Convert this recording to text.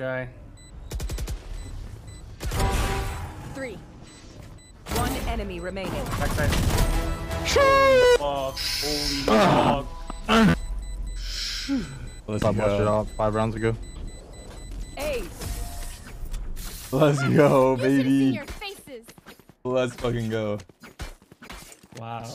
guy. 3-1 enemy remaining. Backside. Fuck. Holy fuck. Let's go. Watched it all 5 rounds ago. Let's go, baby. Let's fucking go. Wow.